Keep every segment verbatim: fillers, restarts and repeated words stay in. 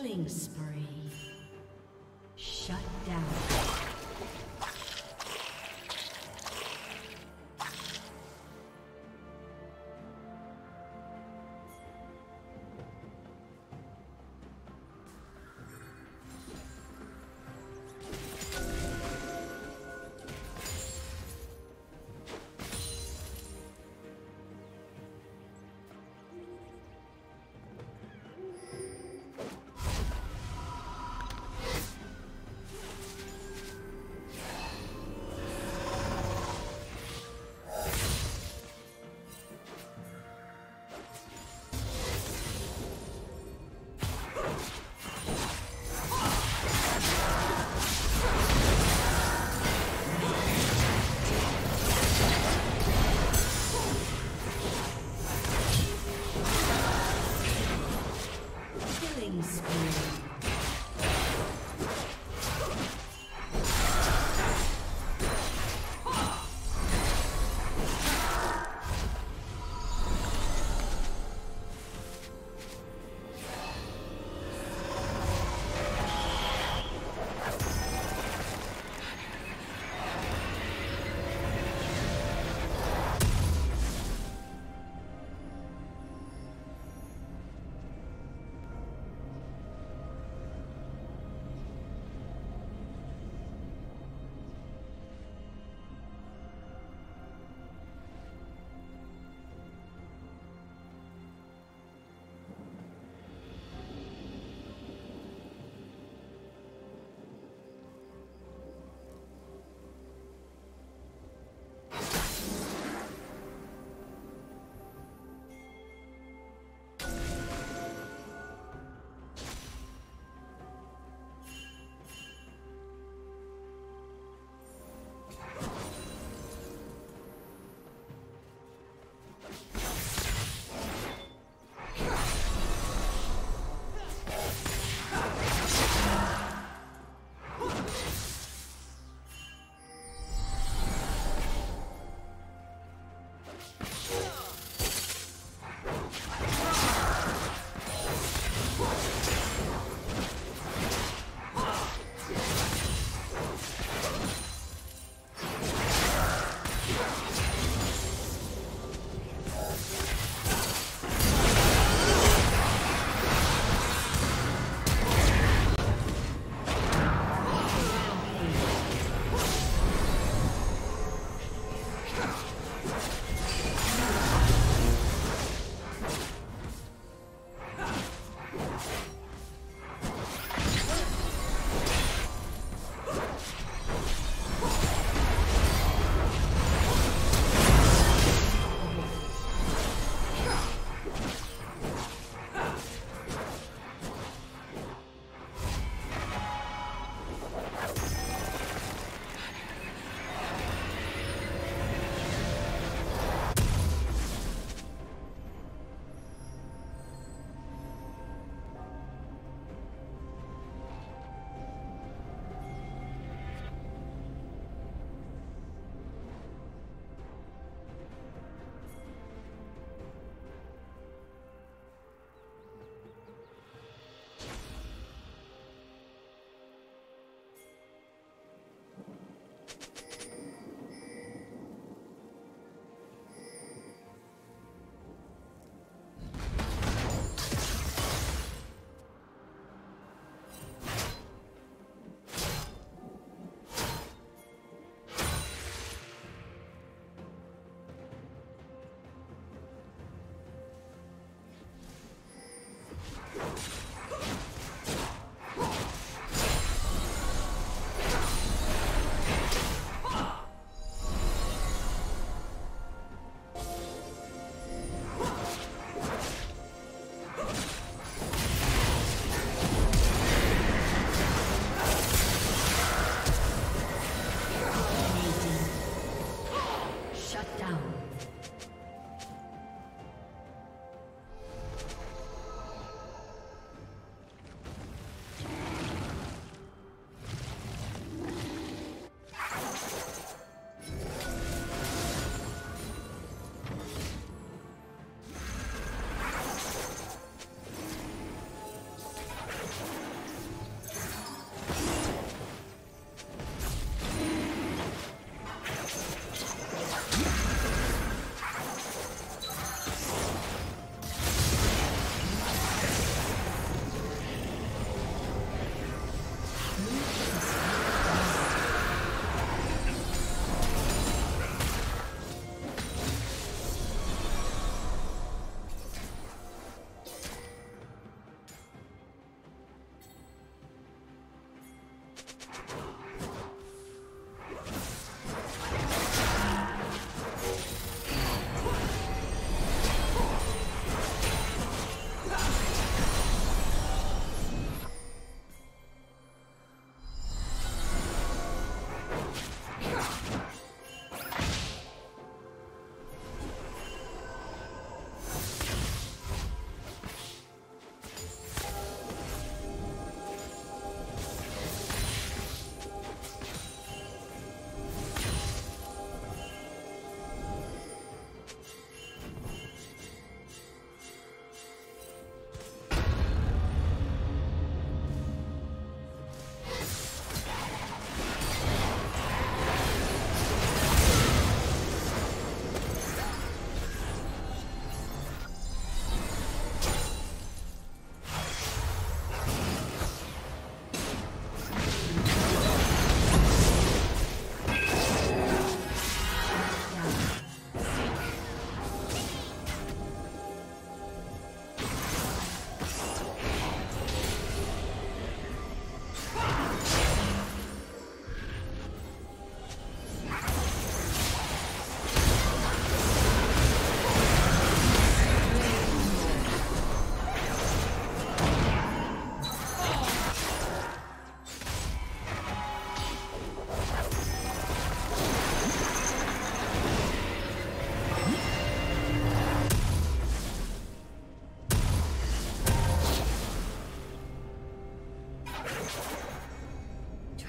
Killing spree. Shut down.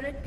Turret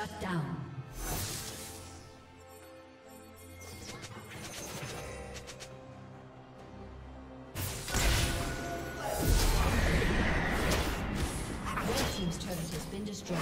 Shut down. Red team's turret has been destroyed.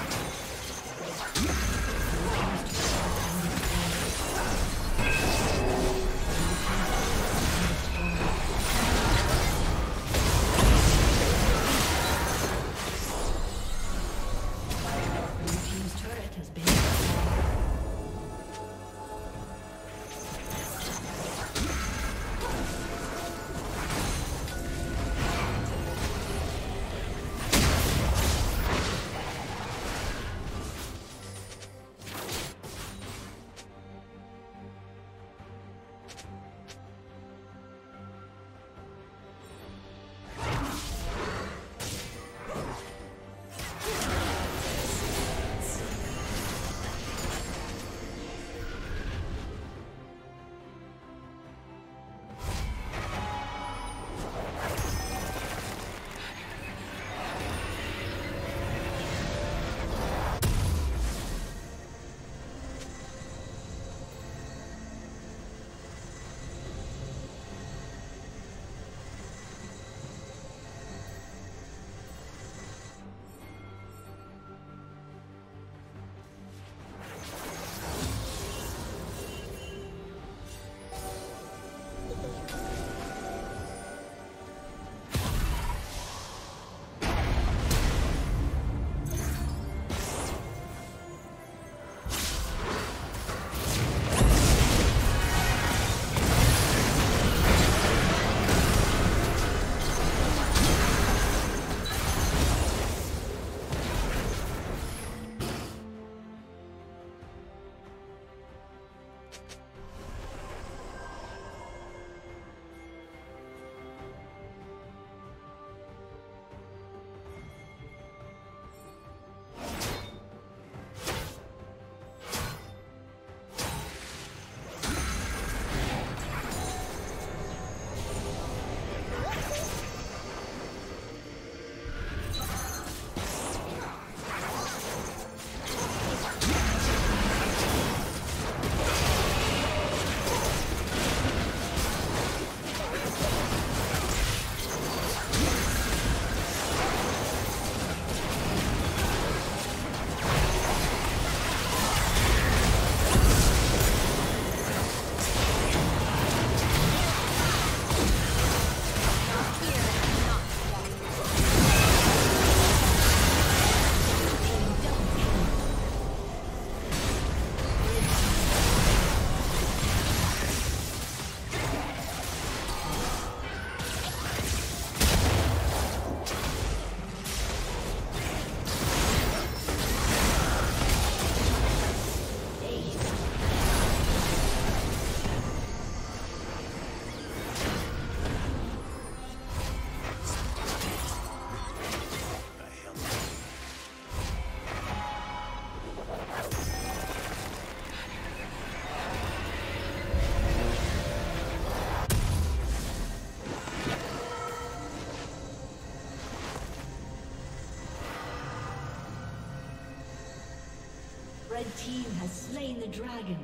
Red team has slain the dragon.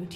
Blue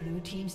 Blue team's